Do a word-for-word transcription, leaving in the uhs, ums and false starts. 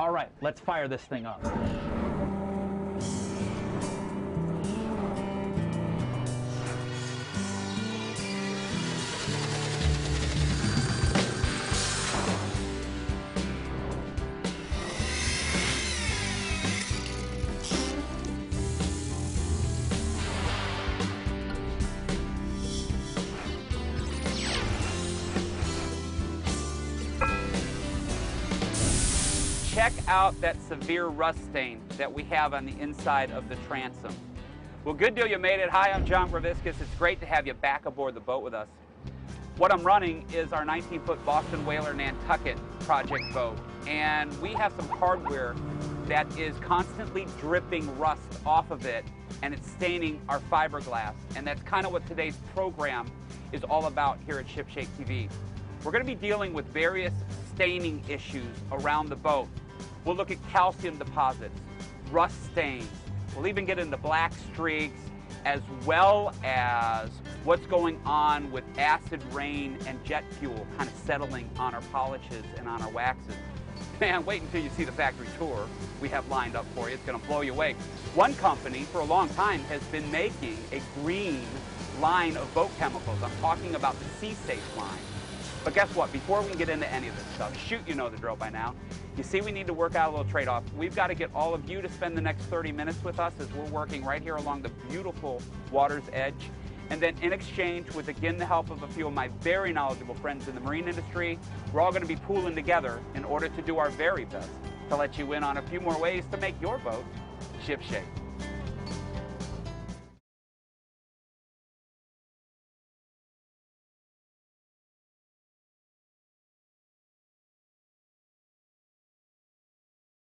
All right, let's fire this thing up. Check out that severe rust stain that we have on the inside of the transom. Well, good deal you made it. Hi, I'm John Greviskis. It's great to have you back aboard the boat with us. What I'm running is our nineteen foot Boston Whaler Nantucket project boat, and we have some hardware that is constantly dripping rust off of it, and it's staining our fiberglass, and that's kind of what today's program is all about here at Ship Shape T V. We're going to be dealing with various staining issues around the boat. We'll look at calcium deposits, rust stains. We'll even get into black streaks, as well as what's going on with acid rain and jet fuel kind of settling on our polishes and on our waxes. Man, wait until you see the factory tour we have lined up for you. It's going to blow you away. One company for a long time has been making a green line of boat chemicals. I'm talking about the Sea Safe line. But guess what? Before we can get into any of this stuff, shoot, you know the drill by now. You see, we need to work out a little trade-off. We've got to get all of you to spend the next thirty minutes with us as we're working right here along the beautiful water's edge. And then in exchange, with again the help of a few of my very knowledgeable friends in the marine industry, we're all going to be pooling together in order to do our very best to let you in on a few more ways to make your boat ship shape.